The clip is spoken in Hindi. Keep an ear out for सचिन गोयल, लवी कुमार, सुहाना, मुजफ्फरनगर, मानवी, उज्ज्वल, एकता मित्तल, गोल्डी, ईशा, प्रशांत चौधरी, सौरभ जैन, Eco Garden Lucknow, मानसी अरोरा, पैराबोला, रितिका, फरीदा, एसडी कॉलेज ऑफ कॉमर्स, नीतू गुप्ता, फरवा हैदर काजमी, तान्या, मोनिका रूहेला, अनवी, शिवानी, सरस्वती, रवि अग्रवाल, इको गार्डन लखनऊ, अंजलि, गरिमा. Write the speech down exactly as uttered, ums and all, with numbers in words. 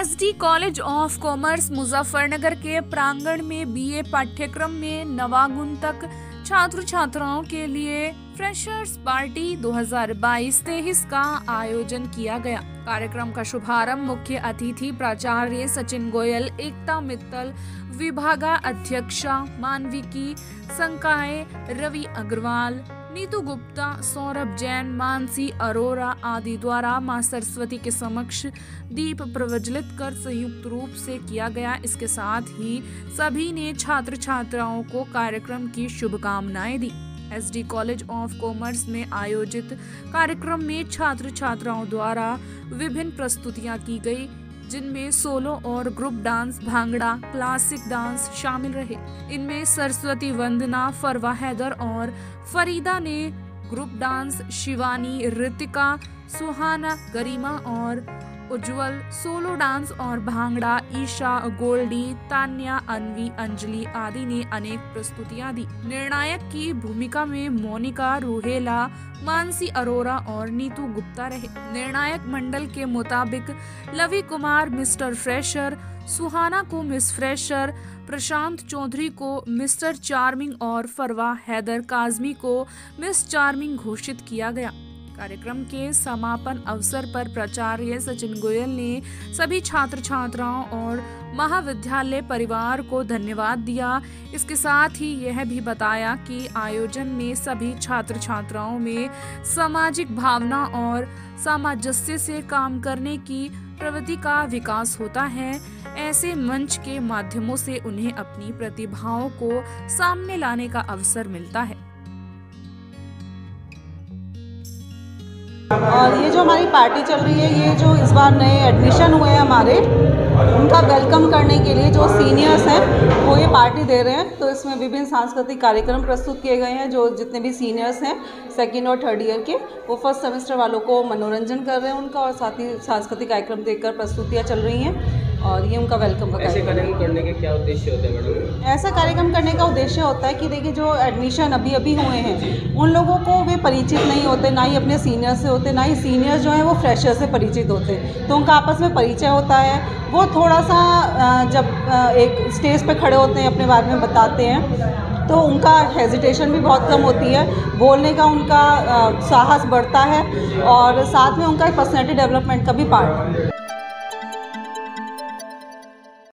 एसडी कॉलेज ऑफ कॉमर्स मुजफ्फरनगर के प्रांगण में बीए पाठ्यक्रम में नवागुन तक छात्र छात्राओं के लिए फ्रेशर्स पार्टी दो हज़ार बाईस तेईस का आयोजन किया गया। कार्यक्रम का शुभारंभ मुख्य अतिथि प्राचार्य सचिन गोयल, एकता मित्तल, विभागाध्यक्षा मानवी की संकाय रवि अग्रवाल, नीतू गुप्ता, सौरभ जैन, मानसी अरोरा आदि द्वारा मां सरस्वती के समक्ष दीप प्रज्वलित कर संयुक्त रूप से किया गया। इसके साथ ही सभी ने छात्र छात्राओं को कार्यक्रम की शुभकामनाएं दी। एसडी कॉलेज ऑफ कॉमर्स में आयोजित कार्यक्रम में छात्र छात्राओं द्वारा विभिन्न प्रस्तुतियां की गई, जिनमें सोलो और group dance, bhangra, classic dance शामिल रहे। इनमें सरस्वती वंदना, फरवा हैदर और फरीदा ने ग्रुप डांस, शिवानी, रितिका, सुहाना, गरिमा और उज्ज्वल सोलो डांस और भांगड़ा, ईशा, गोल्डी, तान्या, अनवी, अंजलि आदि ने अनेक प्रस्तुतियां दी। निर्णायक की भूमिका में मोनिका रूहेला, मानसी अरोरा और नीतू गुप्ता रहे। निर्णायक मंडल के मुताबिक लवी कुमार मिस्टर फ्रेशर, सुहाना को मिस फ्रेशर, प्रशांत चौधरी को मिस्टर चार्मिंग और फरवा हैदर काजमी को मिस चार्मिंग घोषित किया गया। कार्यक्रम के समापन अवसर पर प्राचार्य सचिन गोयल ने सभी छात्र छात्राओं और महाविद्यालय परिवार को धन्यवाद दिया। इसके साथ ही यह भी बताया कि आयोजन में सभी छात्र छात्राओं में सामाजिक भावना और सामंजस्य से काम करने की प्रवृत्ति का विकास होता है। ऐसे मंच के माध्यमों से उन्हें अपनी प्रतिभाओं को सामने लाने का अवसर मिलता है। और ये जो हमारी पार्टी चल रही है, ये जो इस बार नए एडमिशन हुए हैं हमारे, उनका वेलकम करने के लिए जो सीनियर्स हैं वो ये पार्टी दे रहे हैं। तो इसमें विभिन्न सांस्कृतिक कार्यक्रम प्रस्तुत किए गए हैं। जो जितने भी सीनियर्स हैं सेकेंड और थर्ड ईयर के, वो फर्स्ट सेमेस्टर वालों को मनोरंजन कर रहे हैं उनका, और साथ ही सांस्कृतिक कार्यक्रम देकर प्रस्तुतियाँ चल रही हैं और ये उनका वेलकम का। ऐसे कार्यक्रम करने के क्या उद्देश्य होते हैं मैडम? ऐसा कार्यक्रम करने का उद्देश्य होता है कि देखिए जो एडमिशन अभी अभी हुए हैं उन लोगों को वे परिचित नहीं होते, ना ही अपने सीनियर से होते, ना ही सीनियर जो हैं वो फ्रेशर से परिचित होते, तो उनका आपस में परिचय होता है। वो थोड़ा सा जब एक स्टेज पर खड़े होते हैं अपने बारे में बताते हैं तो उनका हेजिटेशन भी बहुत कम होती है, बोलने का उनका साहस बढ़ता है और साथ में उनका पर्सनैलिटी डेवलपमेंट का भी पार्ट